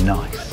Nice.